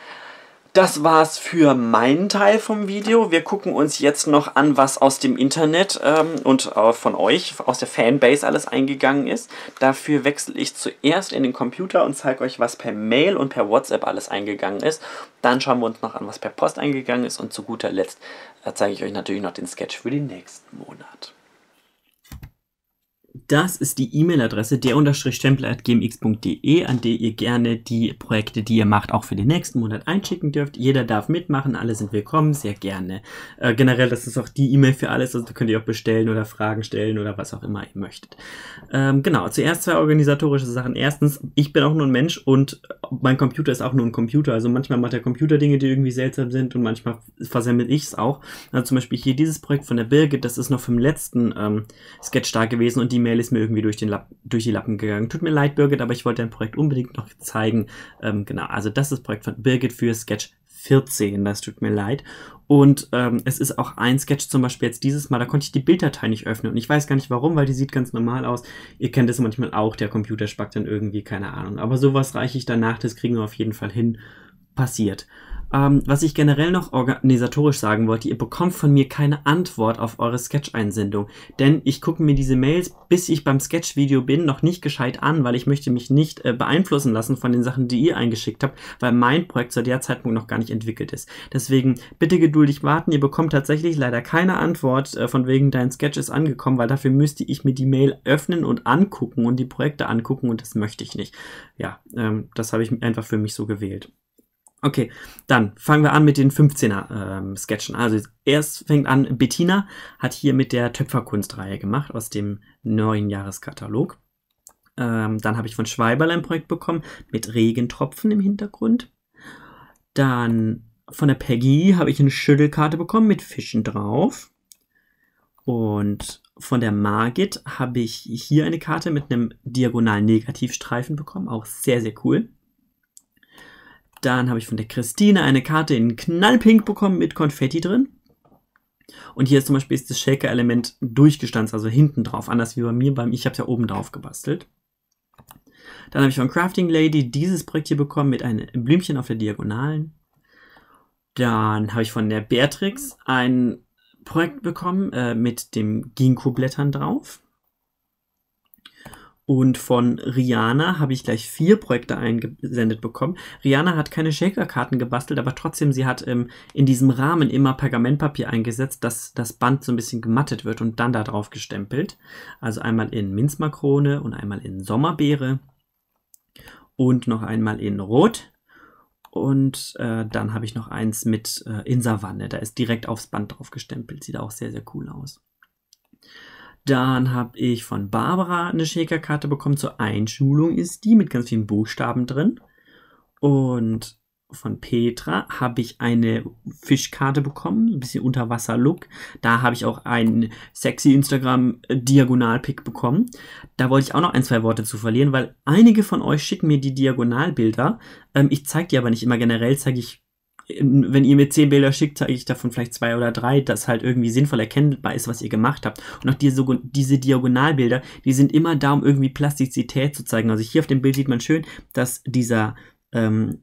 das war's für meinen Teil vom Video. Wir gucken uns jetzt noch an, was aus dem Internet ähm, und äh, von euch, aus der Fanbase alles eingegangen ist. Dafür wechsle ich zuerst in den Computer und zeige euch, was per Mail und per WhatsApp alles eingegangen ist. Dann schauen wir uns noch an, was per Post eingegangen ist. Und zu guter Letzt äh, zeige ich euch natürlich noch den Sketch für den nächsten Monat. Das ist die E-Mail-Adresse der Stempler at gmx punkt de, an der ihr gerne die Projekte, die ihr macht, auch für den nächsten Monat einschicken dürft. Jeder darf mitmachen, alle sind willkommen, sehr gerne. Äh, generell, das ist auch die E-Mail für alles, also da könnt ihr auch bestellen oder Fragen stellen oder was auch immer ihr möchtet. Ähm, genau, zuerst zwei organisatorische Sachen. Erstens, ich bin auch nur ein Mensch und mein Computer ist auch nur ein Computer. Also manchmal macht der Computer Dinge, die irgendwie seltsam sind und manchmal versemmel ich es auch. Also zum Beispiel hier dieses Projekt von der Birgit, das ist noch vom letzten ähm, Sketch da gewesen und die Mail ist mir irgendwie durch, den Lapp, durch die Lappen gegangen. Tut mir leid, Birgit, aber ich wollte dein Projekt unbedingt noch zeigen. Ähm, genau, also das ist das Projekt von Birgit für Sketch vierzehn, das tut mir leid. Und ähm, es ist auch ein Sketch zum Beispiel jetzt dieses Mal, da konnte ich die Bilddatei nicht öffnen. Und ich weiß gar nicht warum, weil die sieht ganz normal aus. Ihr kennt das manchmal auch, der Computer spackt dann irgendwie, keine Ahnung. Aber sowas reiche ich danach, das kriegen wir auf jeden Fall hin. Passiert. Ähm, was ich generell noch organisatorisch sagen wollte, ihr bekommt von mir keine Antwort auf eure Sketch-Einsendung, denn ich gucke mir diese Mails, bis ich beim Sketch-Video bin, noch nicht gescheit an, weil ich möchte mich nicht äh, beeinflussen lassen von den Sachen, die ihr eingeschickt habt, weil mein Projekt zu der Zeitpunkt noch gar nicht entwickelt ist. Deswegen bitte geduldig warten, ihr bekommt tatsächlich leider keine Antwort äh, von wegen dein Sketch ist angekommen, weil dafür müsste ich mir die Mail öffnen und angucken und die Projekte angucken und das möchte ich nicht. Ja, ähm, das habe ich einfach für mich so gewählt. Okay, dann fangen wir an mit den fünfzehner-Sketchen. Ähm, also erst fängt an, Bettina hat hier mit der Töpferkunstreihe gemacht aus dem neuen Jahreskatalog. Ähm, dann habe ich von Schweiberl ein Projekt bekommen mit Regentropfen im Hintergrund. Dann von der Peggy habe ich eine Schüttelkarte bekommen mit Fischen drauf. Und von der Margit habe ich hier eine Karte mit einem diagonalen Negativstreifen bekommen, auch sehr, sehr cool. Dann habe ich von der Christine eine Karte in Knallpink bekommen mit Konfetti drin. Und hier ist zum Beispiel ist das Shaker-Element durchgestanzt, also hinten drauf. Anders wie bei mir, beim ich habe es ja oben drauf gebastelt. Dann habe ich von Crafting Lady dieses Projekt hier bekommen mit einem Blümchen auf der Diagonalen. Dann habe ich von der Beatrix ein Projekt bekommen äh, mit dem Ginkgo-Blättern drauf. Und von Rihanna habe ich gleich vier Projekte eingesendet bekommen. Rihanna hat keine Shaker-Karten gebastelt, aber trotzdem, sie hat ähm, in diesem Rahmen immer Pergamentpapier eingesetzt, dass das Band so ein bisschen gemattet wird und dann da drauf gestempelt. Also einmal in Minzmakrone und einmal in Sommerbeere und noch einmal in Rot. Und äh, dann habe ich noch eins mit äh, in Savanne, da ist direkt aufs Band drauf gestempelt. Sieht auch sehr, sehr cool aus. Dann habe ich von Barbara eine Shaker-Karte bekommen. Zur Einschulung ist die mit ganz vielen Buchstaben drin. Und von Petra habe ich eine Fischkarte bekommen, ein bisschen Unterwasser-Look. Da habe ich auch einen sexy Instagram-Diagonal-Pick bekommen. Da wollte ich auch noch ein, zwei Worte zu verlieren, weil einige von euch schicken mir die Diagonalbilder. Ähm, ich zeige die aber nicht immer. Generell zeige ich, wenn ihr mir zehn Bilder schickt, zeige ich davon vielleicht zwei oder drei, dass halt irgendwie sinnvoll erkennbar ist, was ihr gemacht habt. Und auch diese, diese Diagonalbilder, die sind immer da, um irgendwie Plastizität zu zeigen. Also hier auf dem Bild sieht man schön, dass dieser ähm,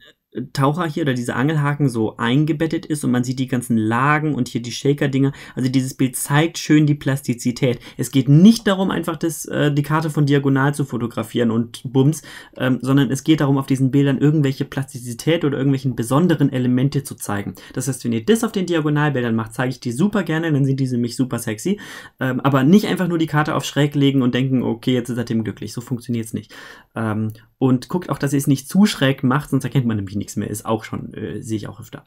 Taucher hier oder dieser Angelhaken so eingebettet ist und man sieht die ganzen Lagen und hier die Shaker-Dinger. Also dieses Bild zeigt schön die Plastizität. Es geht nicht darum, einfach das, äh, die Karte von Diagonal zu fotografieren und Bums, ähm, sondern es geht darum, auf diesen Bildern irgendwelche Plastizität oder irgendwelchen besonderen Elemente zu zeigen. Das heißt, wenn ihr das auf den Diagonalbildern macht, zeige ich die super gerne, dann sind die nämlich super sexy. Ähm, aber nicht einfach nur die Karte auf schräg legen und denken, okay, jetzt ist er dem glücklich. So funktioniert es nicht. Ähm, und guckt auch, dass ihr es nicht zu schräg macht, sonst erkennt man nämlich nichts mehr, ist auch schon, äh, sehe ich auch öfter.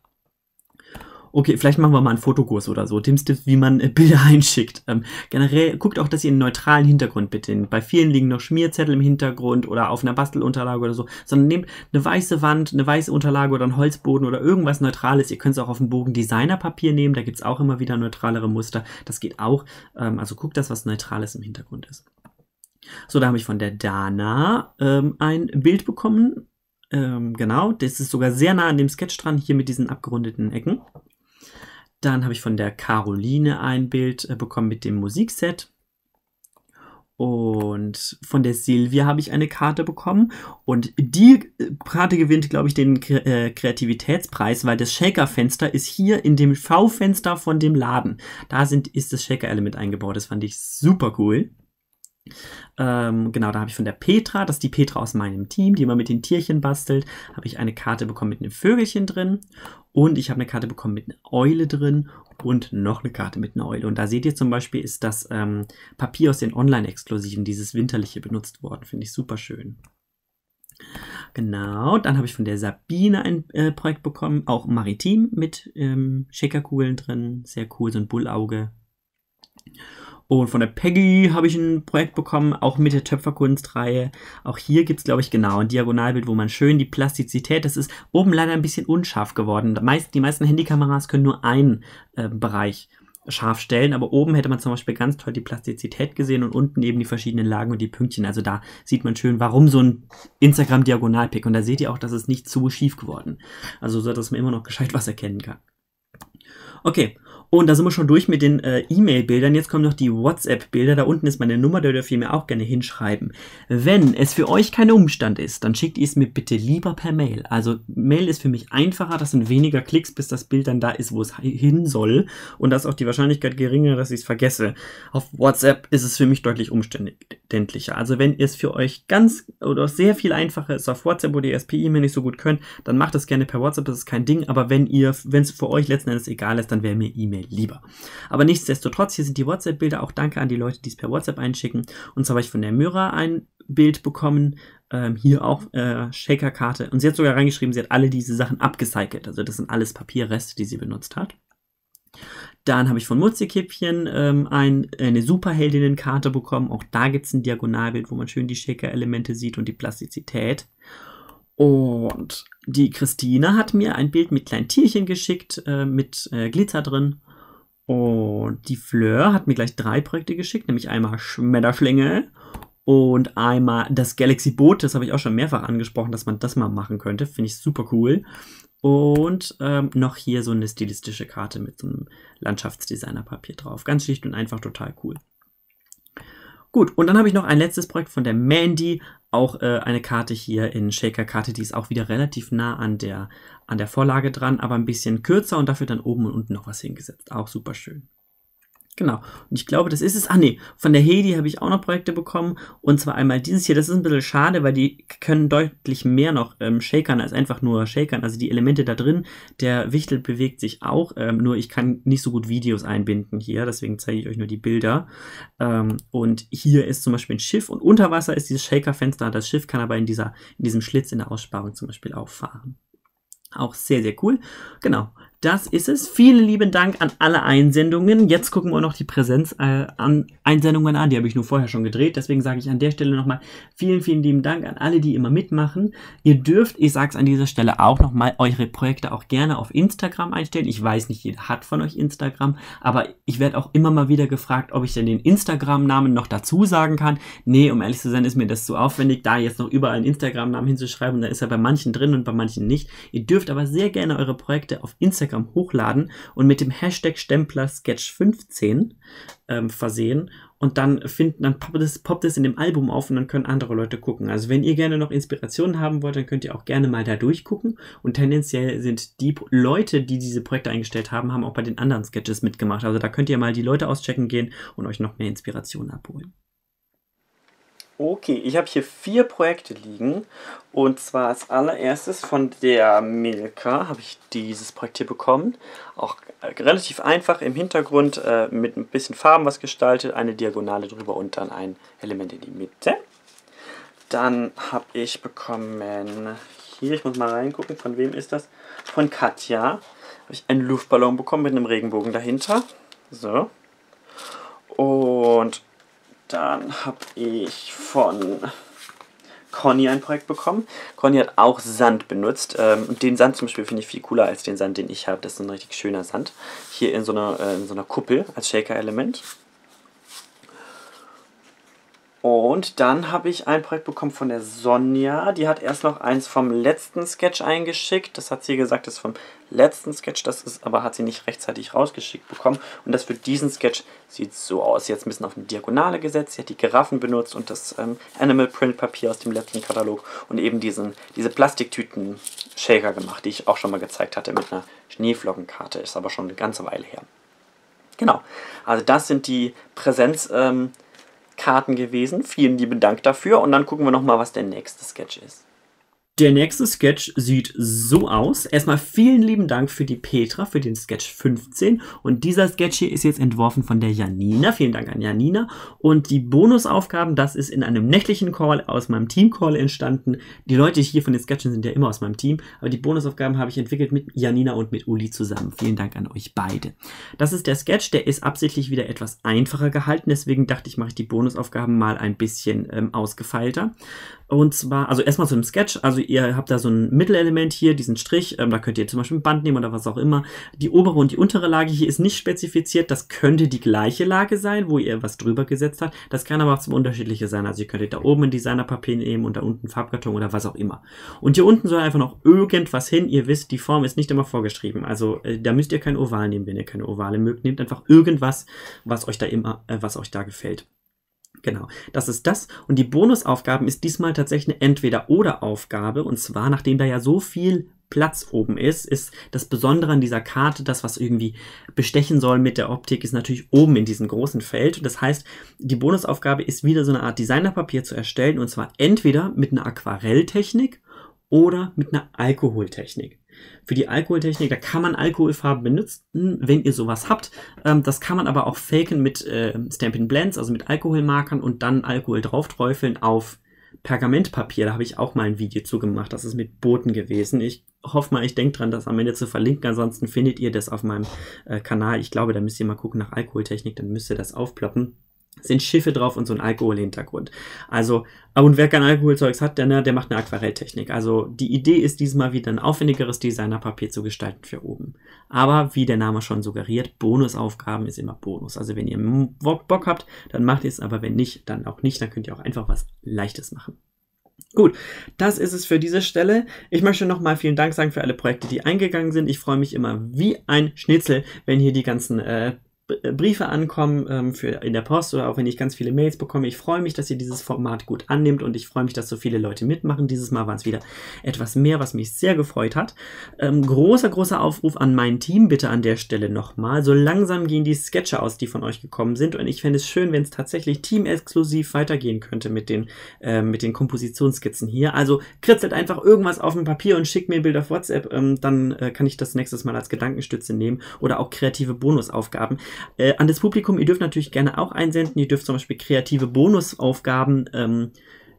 Okay, vielleicht machen wir mal einen Fotokurs oder so. Tims Tipps, wie man äh, Bilder einschickt. Ähm, generell guckt auch, dass ihr einen neutralen Hintergrund bitte nehmt. Bei vielen liegen noch Schmierzettel im Hintergrund oder auf einer Bastelunterlage oder so. Sondern nehmt eine weiße Wand, eine weiße Unterlage oder einen Holzboden oder irgendwas Neutrales. Ihr könnt es auch auf dem Bogen Designerpapier nehmen. Da gibt es auch immer wieder neutralere Muster. Das geht auch. Ähm, also guckt, dass was Neutrales im Hintergrund ist. So, da habe ich von der Dana ähm, ein Bild bekommen. Ähm, genau, das ist sogar sehr nah an dem Sketch dran, hier mit diesen abgerundeten Ecken. Dann habe ich von der Caroline ein Bild äh, bekommen mit dem Musikset. Und von der Silvia habe ich eine Karte bekommen. Und die Karte gewinnt, glaube ich, den Kre- äh, Kreativitätspreis, weil das Shaker-Fenster ist hier in dem V-Fenster von dem Laden. Da sind, ist das Shaker-Element eingebaut. Das fand ich super cool. Ähm, genau, da habe ich von der Petra, das ist die Petra aus meinem Team, die immer mit den Tierchen bastelt, habe ich eine Karte bekommen mit einem Vögelchen drin und ich habe eine Karte bekommen mit einer Eule drin und noch eine Karte mit einer Eule. Und da seht ihr zum Beispiel, ist das ähm, Papier aus den Online-Exklusiven, dieses winterliche, benutzt worden. Finde ich super schön. Genau, dann habe ich von der Sabine ein äh, Projekt bekommen, auch maritim mit ähm, Shakerkugeln drin, sehr cool, so ein Bullauge. Und von der Peggy habe ich ein Projekt bekommen, auch mit der Töpferkunstreihe. Auch hier gibt es, glaube ich, genau ein Diagonalbild, wo man schön die Plastizität, das ist oben leider ein bisschen unscharf geworden. Die meisten Handykameras können nur einen äh, Bereich scharf stellen, aber oben hätte man zum Beispiel ganz toll die Plastizität gesehen und unten eben die verschiedenen Lagen und die Pünktchen. Also da sieht man schön, warum so ein Instagram-Diagonalpick. Und da seht ihr auch, dass es nicht zu schief geworden. Also so, dass man immer noch gescheit was erkennen kann. Okay, und da sind wir schon durch mit den äh, E-Mail-Bildern. Jetzt kommen noch die WhatsApp-Bilder. Da unten ist meine Nummer, da dürft ihr mir auch gerne hinschreiben. Wenn es für euch kein Umstand ist, dann schickt ihr es mir bitte lieber per Mail. Also Mail ist für mich einfacher, das sind weniger Klicks, bis das Bild dann da ist, wo es hin soll. Und da ist auch die Wahrscheinlichkeit geringer, dass ich es vergesse. Auf WhatsApp ist es für mich deutlich umständlicher. Also wenn es für euch ganz oder sehr viel einfacher ist auf WhatsApp oder ihr es per E-Mail nicht so gut könnt, dann macht es gerne per WhatsApp, das ist kein Ding. Aber wenn ihr, wenn es für euch letzten Endes egal ist, dann wäre mir E-Mail lieber. Aber nichtsdestotrotz, hier sind die WhatsApp-Bilder. Auch danke an die Leute, die es per WhatsApp einschicken. Und zwar habe ich von der Myra ein Bild bekommen. Ähm, hier auch äh, Shaker-Karte. Und sie hat sogar reingeschrieben, sie hat alle diese Sachen abgecycelt. Also das sind alles Papierreste, die sie benutzt hat. Dann habe ich von Mutzikäppchen ähm, ein, eine Superheldinnen-Karte bekommen. Auch da gibt es ein Diagonalbild, wo man schön die Shaker-Elemente sieht und die Plastizität. Und die Christina hat mir ein Bild mit kleinen Tierchen geschickt, äh, mit äh, Glitzer drin. Und die Fleur hat mir gleich drei Projekte geschickt, nämlich einmal Schmetterschlinge und einmal das Galaxy-Boot. Das habe ich auch schon mehrfach angesprochen, dass man das mal machen könnte. Finde ich super cool. Und ähm, noch hier so eine stilistische Karte mit so einem Landschaftsdesignerpapier drauf. Ganz schlicht und einfach total cool. Gut, und dann habe ich noch ein letztes Projekt von der Mandy, auch äh, eine Karte hier in Shaker-Karte, die ist auch wieder relativ nah an der, an der Vorlage dran, aber ein bisschen kürzer und dafür dann oben und unten noch was hingesetzt, auch super schön. Genau, und ich glaube, das ist es. Ah ne, von der Hedi habe ich auch noch Projekte bekommen, und zwar einmal dieses hier. Das ist ein bisschen schade, weil die können deutlich mehr noch ähm, shakern als einfach nur shakern, also die Elemente da drin. Der Wichtel bewegt sich auch, ähm, nur ich kann nicht so gut Videos einbinden hier, deswegen zeige ich euch nur die Bilder. Ähm, und hier ist zum Beispiel ein Schiff, und unter Wasser ist dieses Shaker-Fenster. Das Schiff kann aber in, dieser, in diesem Schlitz in der Aussparung zum Beispiel auch fahren. Auch sehr, sehr cool. Genau, das ist es. Vielen lieben Dank an alle Einsendungen. Jetzt gucken wir noch die Präsenz-Einsendungen an. Die habe ich nur vorher schon gedreht. Deswegen sage ich an der Stelle nochmal vielen, vielen lieben Dank an alle, die immer mitmachen. Ihr dürft, ich sage es an dieser Stelle auch nochmal, eure Projekte auch gerne auf Instagram einstellen. Ich weiß nicht, jeder hat von euch Instagram. Aber ich werde auch immer mal wieder gefragt, ob ich denn den Instagram-Namen noch dazu sagen kann. Nee, um ehrlich zu sein, ist mir das zu aufwendig, da jetzt noch überall einen Instagram-Namen hinzuschreiben. Da ist er bei manchen drin und bei manchen nicht. Ihr dürft aber sehr gerne eure Projekte auf Instagram hochladen und mit dem Hashtag Stempler Sketch fünfzehn ähm, versehen, und dann finden, dann poppt es, poppt es in dem Album auf und dann können andere Leute gucken. Also wenn ihr gerne noch Inspirationen haben wollt, dann könnt ihr auch gerne mal da durchgucken, und tendenziell sind die Leute, die diese Projekte eingestellt haben, haben auch bei den anderen Sketches mitgemacht. Also da könnt ihr mal die Leute auschecken gehen und euch noch mehr Inspirationen abholen. Okay, ich habe hier vier Projekte liegen, und zwar als allererstes von der Milka habe ich dieses Projekt hier bekommen, auch relativ einfach im Hintergrund äh, mit ein bisschen Farben was gestaltet, eine Diagonale drüber und dann ein Element in die Mitte. Dann habe ich bekommen, hier, ich muss mal reingucken, von wem ist das, von Katja, habe ich einen Luftballon bekommen mit einem Regenbogen dahinter, so, und dann habe ich von Conny ein Projekt bekommen. Conny hat auch Sand benutzt. Ähm, und den Sand zum Beispiel finde ich viel cooler als den Sand, den ich habe. Das ist ein richtig schöner Sand. Hier in so einer, äh, in so einer Kuppel als Shaker-Element. Und dann habe ich ein Projekt bekommen von der Sonja. Die hat erst noch eins vom letzten Sketch eingeschickt. Das hat sie gesagt, das ist vom letzten Sketch. Das ist aber, hat sie nicht rechtzeitig rausgeschickt bekommen. Und das für diesen Sketch sieht so aus. Sie hat es ein bisschen auf eine Diagonale gesetzt. Sie hat die Giraffen benutzt und das ähm, Animal Print Papier aus dem letzten Katalog. Und eben diesen, diese Plastiktüten-Shaker gemacht, die ich auch schon mal gezeigt hatte mit einer Schneeflockenkarte. Ist aber schon eine ganze Weile her. Genau. Also das sind die Präsenz... Ähm, Karten gewesen. Vielen lieben Dank dafür, und dann gucken wir nochmal, was der nächste Sketch ist. Der nächste Sketch sieht so aus. Erstmal vielen lieben Dank für die Petra, für den Sketch fünfzehn. Und dieser Sketch hier ist jetzt entworfen von der Janina. Vielen Dank an Janina. Und die Bonusaufgaben, das ist in einem nächtlichen Call aus meinem Team-Call entstanden. Die Leute hier von den Sketchen sind ja immer aus meinem Team. Aber die Bonusaufgaben habe ich entwickelt mit Janina und mit Uli zusammen. Vielen Dank an euch beide. Das ist der Sketch, der ist absichtlich wieder etwas einfacher gehalten. Deswegen dachte ich, mache ich die Bonusaufgaben mal ein bisschen ähm, ausgefeilter. Und zwar, also erstmal zu dem Sketch. Also ihr habt da so ein Mittelelement hier, diesen Strich, ähm, da könnt ihr zum Beispiel ein Band nehmen oder was auch immer. Die obere und die untere Lage hier ist nicht spezifiziert, das könnte die gleiche Lage sein, wo ihr was drüber gesetzt habt, das kann aber auch zum Unterschiedliche sein, also ihr könntet da oben ein Designerpapier nehmen und da unten Farbkarton oder was auch immer. Und hier unten soll einfach noch irgendwas hin, ihr wisst, die Form ist nicht immer vorgeschrieben, also äh, da müsst ihr kein Oval nehmen, wenn ihr keine Ovale mögt, nehmt einfach irgendwas, was euch da immer, äh, was euch da gefällt. Genau, das ist das. Und die Bonusaufgaben ist diesmal tatsächlich eine Entweder-Oder-Aufgabe. Und zwar, nachdem da ja so viel Platz oben ist, ist das Besondere an dieser Karte, das, was irgendwie bestechen soll mit der Optik, ist natürlich oben in diesem großen Feld. Und das heißt, die Bonusaufgabe ist wieder so eine Art Designerpapier zu erstellen. Und zwar entweder mit einer Aquarelltechnik oder mit einer Alkoholtechnik. Für die Alkoholtechnik, da kann man Alkoholfarben benutzen, wenn ihr sowas habt. Das kann man aber auch faken mit Stampin' Blends, also mit Alkoholmarkern und dann Alkohol drauf träufeln auf Pergamentpapier. Da habe ich auch mal ein Video zu gemacht, das ist mit Booten gewesen. Ich hoffe mal, ich denke dran, das am Ende zu verlinken, ansonsten findet ihr das auf meinem Kanal. Ich glaube, da müsst ihr mal gucken nach Alkoholtechnik, dann müsst ihr das aufploppen. Sind Schiffe drauf und so ein Alkoholhintergrund. Also, und wer kein Alkoholzeugs hat, der, der macht eine Aquarelltechnik. Also die Idee ist diesmal wieder ein aufwendigeres Designerpapier zu gestalten für oben. Aber wie der Name schon suggeriert, Bonusaufgaben ist immer Bonus. Also wenn ihr Bock habt, dann macht ihr es, aber wenn nicht, dann auch nicht. Dann könnt ihr auch einfach was Leichtes machen. Gut, das ist es für diese Stelle. Ich möchte nochmal vielen Dank sagen für alle Projekte, die eingegangen sind. Ich freue mich immer wie ein Schnitzel, wenn hier die ganzen äh, Briefe ankommen ähm, für in der Post oder auch wenn ich ganz viele Mails bekomme. Ich freue mich, dass ihr dieses Format gut annimmt und ich freue mich, dass so viele Leute mitmachen. Dieses Mal waren es wieder etwas mehr, was mich sehr gefreut hat. Ähm, großer, großer Aufruf an mein Team bitte an der Stelle nochmal. So langsam gehen die Sketche aus, die von euch gekommen sind und ich fände es schön, wenn es tatsächlich teamexklusiv weitergehen könnte mit den, äh, mit den Kompositionsskizzen hier. Also kritzelt einfach irgendwas auf dem Papier und schickt mir ein Bild auf WhatsApp, ähm, dann äh, kann ich das nächstes Mal als Gedankenstütze nehmen oder auch kreative Bonusaufgaben. Äh, an das Publikum, ihr dürft natürlich gerne auch einsenden, ihr dürft zum Beispiel kreative Bonusaufgaben ähm,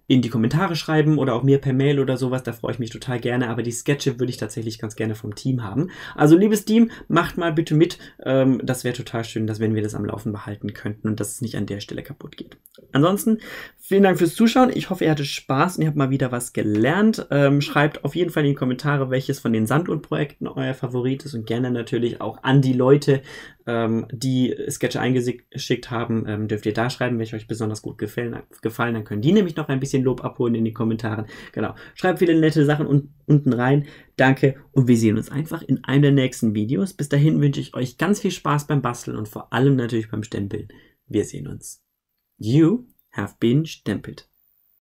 in die Kommentare schreiben oder auch mir per Mail oder sowas, da freue ich mich total gerne, aber die Sketche würde ich tatsächlich ganz gerne vom Team haben. Also liebes Team, macht mal bitte mit, ähm, das wäre total schön, dass wenn wir das am Laufen behalten könnten und dass es nicht an der Stelle kaputt geht. Ansonsten, vielen Dank fürs Zuschauen, ich hoffe, ihr hattet Spaß und ihr habt mal wieder was gelernt. Ähm, schreibt auf jeden Fall in die Kommentare, welches von den Sanduhr-Projekten euer Favorit ist und gerne natürlich auch an die Leute, die Sketche eingeschickt haben, dürft ihr da schreiben, welche euch besonders gut gefallen, gefallen. Dann können die nämlich noch ein bisschen Lob abholen in den Kommentaren. Genau, schreibt viele nette Sachen un unten rein. Danke und wir sehen uns einfach in einem der nächsten Videos. Bis dahin wünsche ich euch ganz viel Spaß beim Basteln und vor allem natürlich beim Stempeln. Wir sehen uns. You have been stempelt.